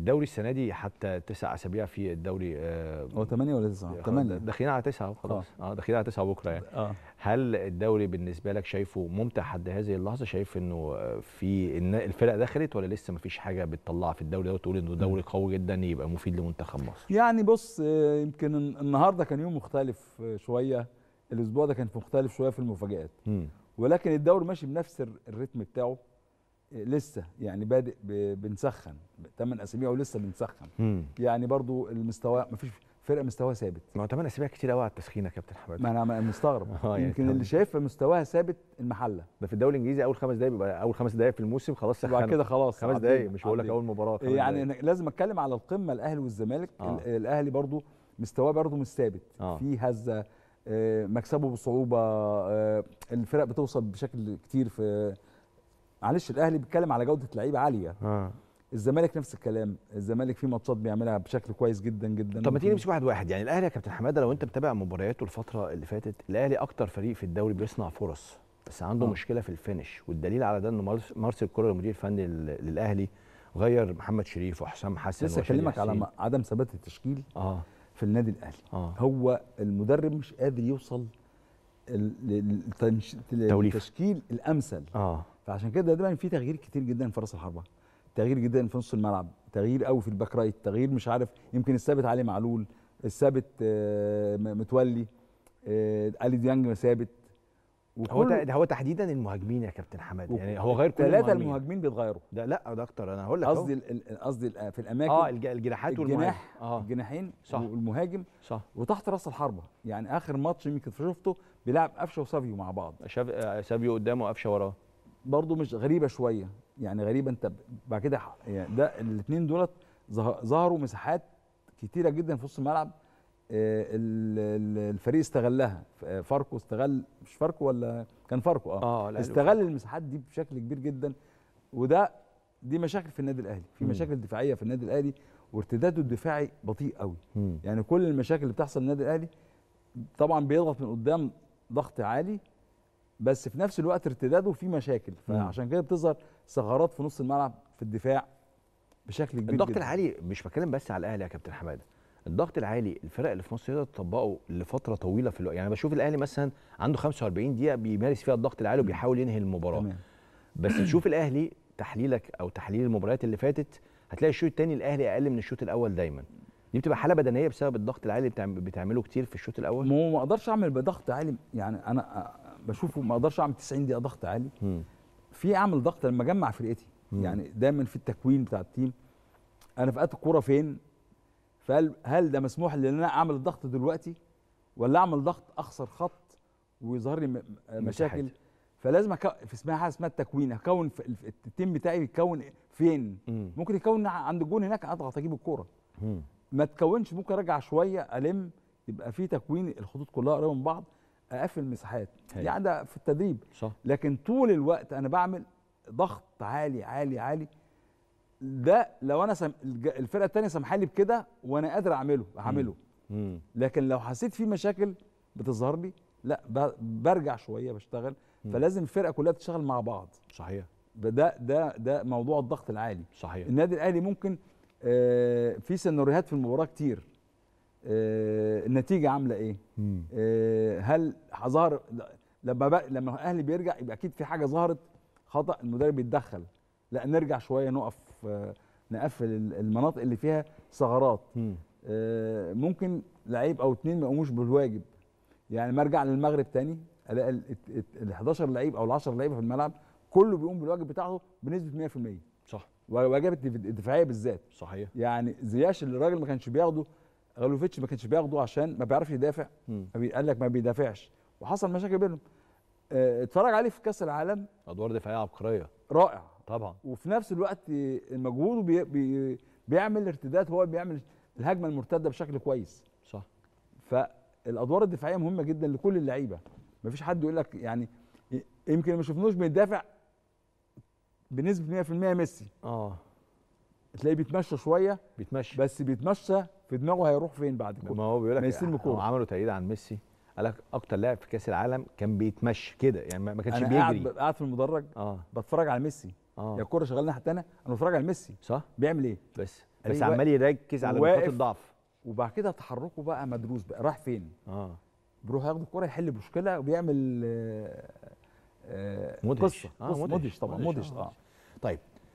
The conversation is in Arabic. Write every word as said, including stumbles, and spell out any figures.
الدوري السنه دي حتى تسع اسابيع في الدوري هو ثمانية ولا تسعة؟ ثمانية داخلين على تسعة خلاص اه داخلين على تسعة بكره يعني آه. هل الدوري بالنسبه لك شايفه ممتع حد هذه اللحظه؟ شايف انه في الفرق دخلت ولا لسه ما فيش حاجه بتطلع في الدوري ده وتقول انه دوري قوي جدا يبقى مفيد لمنتخب مصر؟ يعني بص يمكن النهارده كان يوم مختلف شويه، الاسبوع ده كان مختلف شويه في المفاجآت، ولكن الدوري ماشي بنفس الريتم بتاعه لسه، يعني بادئ بنسخن ثمان اسابيع ولسه بنسخن مم. يعني برضو المستوى ما فيش فرقه مستواها ثابت. ما هو ثمان اسابيع كتير قوي على التسخين يا كابتن حمادة. ما انا مستغرب يعني يمكن اللي شايفها مستواها ثابت المحله ده في الدوري الانجليزي اول خمس دقائق بيبقى اول خمس دقائق في الموسم خلاص سخن وبعد كده خلاص خمس دقائق مش بقول لك اول مباراه يعني دقايق. لازم اتكلم على القمه الاهلي والزمالك آه. الاهلي برضو مستواه برضو مش ثابت آه. في هزه آه مكسبه بصعوبه آه الفرق بتوصل بشكل كتير في معلش الاهلي بيتكلم على جوده لعيبه عاليه آه. الزمالك نفس الكلام، الزمالك في ماتشات بيعملها بشكل كويس جدا جدا. طب ما تيجي نمشي واحد واحد، يعني الاهلي يا كابتن حماده لو انت متابع مبارياته الفتره اللي فاتت، الاهلي اكتر فريق في الدوري بيصنع فرص بس عنده آه. مشكله في الفينش، والدليل على ده انه مارسيل كولر المدير الفني للاهلي غير محمد شريف وحسام حسن. لسه اكلمك على عدم ثبات التشكيل آه. في النادي الاهلي آه. هو المدرب مش قادر يوصل للتشكيل الامثل آه. فعشان كده دايما في تغيير كتير جدا في راس الحربه، تغيير جدا في نص الملعب، تغيير قوي في الباك رايت، تغيير مش عارف يمكن الثابت علي معلول، الثابت متولي، الي ديانج ثابت. هو ده هو تحديدا المهاجمين يا كابتن حماد، يعني هو غير كل ثلاثه المهاجمين بيتغيروا. ده لا ده اكتر، انا هقول لك قصدي قصدي في الاماكن اه الجناحات والجناح آه. الجناحين صح. والمهاجم صح وتحت راس الحربه، يعني اخر ماتش يمكن شفته بيلعب قفشه وسافيو مع بعض، سافيو قدامه وقفشه وراه، برضه مش غريبه شويه يعني غريبه انت بعد كده يعني ده الاثنين دولت ظهروا مساحات كتيره جدا في نص الملعب الفريق استغلها، فاركو استغل مش فاركو ولا كان فاركو اه, آه استغل المساحات دي بشكل كبير جدا، وده دي مشاكل في النادي الاهلي، في مشاكل دفاعيه في النادي الاهلي وارتداده الدفاعي بطيء قوي م. يعني كل المشاكل اللي بتحصل للنادي الاهلي طبعا بيضغط من قدام ضغط عالي بس في نفس الوقت ارتداده فيه مشاكل، فعشان كده بتظهر ثغرات في نص الملعب في الدفاع بشكل كبير. الضغط العالي مش بتكلم بس على الاهلي يا كابتن حماده، الضغط العالي الفرق اللي في مصر تقدر تطبقه لفتره طويله في الوقت، يعني بشوف الاهلي مثلا عنده خمسة وأربعين دقيقه بيمارس فيها الضغط العالي وبيحاول ينهي المباراه تمام. بس تشوف الاهلي تحليلك او تحليل المباريات اللي فاتت هتلاقي الشوط الثاني الاهلي اقل من الشوط الاول دايما، دي بتبقى حاله بدنيه بسبب الضغط العالي اللي بتعمله كتير في الشوط الاول. ما هو ما اقدرش اعمل بضغط عالي، يعني انا بشوفه ما اقدرش اعمل تسعين دقيقه ضغط عالي، في اعمل ضغط لما اجمع فرقتي، يعني دايما في التكوين بتاع التيم انا فئات الكوره فين، فهل ده مسموح لي ان انا اعمل الضغط دلوقتي ولا اعمل ضغط اخسر خط ويظهر لي مشاكل؟ فلازم أكو... في اسمها حاجه اسمها التكوين، اكون التيم بتاعي بيتكون فين؟ مم. ممكن يكون عند الجون هناك اضغط اجيب الكوره، ما تكونش ممكن ارجع شويه الم، يبقى في تكوين الخطوط كلها قريبه من بعض اقفل مساحات، يعني ده في التدريب صح. لكن طول الوقت انا بعمل ضغط عالي عالي عالي، ده لو انا سم... الفرقه الثانيه سامحه لي بكده وانا قادر اعمله هعمله، لكن لو حسيت في مشاكل بتظهر لي لا ب... برجع شويه بشتغل مم. فلازم الفرقه كلها تشتغل مع بعض صحيح. ده ده ده موضوع الضغط العالي صحيح. النادي الاهلي ممكن آه في سيناريوهات في المباراه كتير، آه النتيجه عامله ايه؟ آه هل ظهر لما بق... لما الاهلي بيرجع يبقى اكيد في حاجه ظهرت خطا المدرب بيتدخل، لا نرجع شويه نقف آه نقفل المناطق اللي فيها ثغرات، آه ممكن لعيب او اتنين ما يقوموش بالواجب، يعني ما ارجع للمغرب تاني الاقي ال حداشر لعيب او ال عشرة لعيبه في الملعب كله بيقوم بالواجب بتاعه بنسبه مية في المية صح، واجبات الدفاعيه بالذات صحيح. يعني زياش اللي الراجل ما كانش بياخده، غلوفيتش ما كانش بياخده عشان ما بيعرفش يدافع، قال لك ما بيدافعش وحصل مشاكل بينهم. اه اتفرج عليه في كاس العالم، ادوار دفاعيه عبقريه رائع طبعا، وفي نفس الوقت مجهوده بي بي بيعمل ارتداد، هو بيعمل الهجمه المرتده بشكل كويس صح. فالادوار الدفاعيه مهمه جدا لكل اللعيبه، ما فيش حد يقول لك يعني يمكن ما شفناهوش بيدافع بنسبه مية في المية ميسي اه، تلاقيه بيتمشى شويه بيتمشى بس بيتمشى في دماغه هيروح فين بعد كده، ما هو بيقول لك هيستلم الكوره. عملوا تقليد عن ميسي قال لك اكتر لاعب في كاس العالم كان بيتمشى كده، يعني ما كانش بيجري. انا قاعد قاعد في المدرج اه بتفرج على ميسي اه، يا الكوره شغاله ناحيه ثانيه انا بتفرج على ميسي صح بيعمل ايه بس بس عمال يركز على نقاط الضعف، وبعد كده تحركه بقى مدروس بقى راح فين؟ اه بيروح ياخد الكوره يحل مشكله وبيعمل آه آه مدهش. قصه آه مدهش طبعا مدهش طبعا. طيب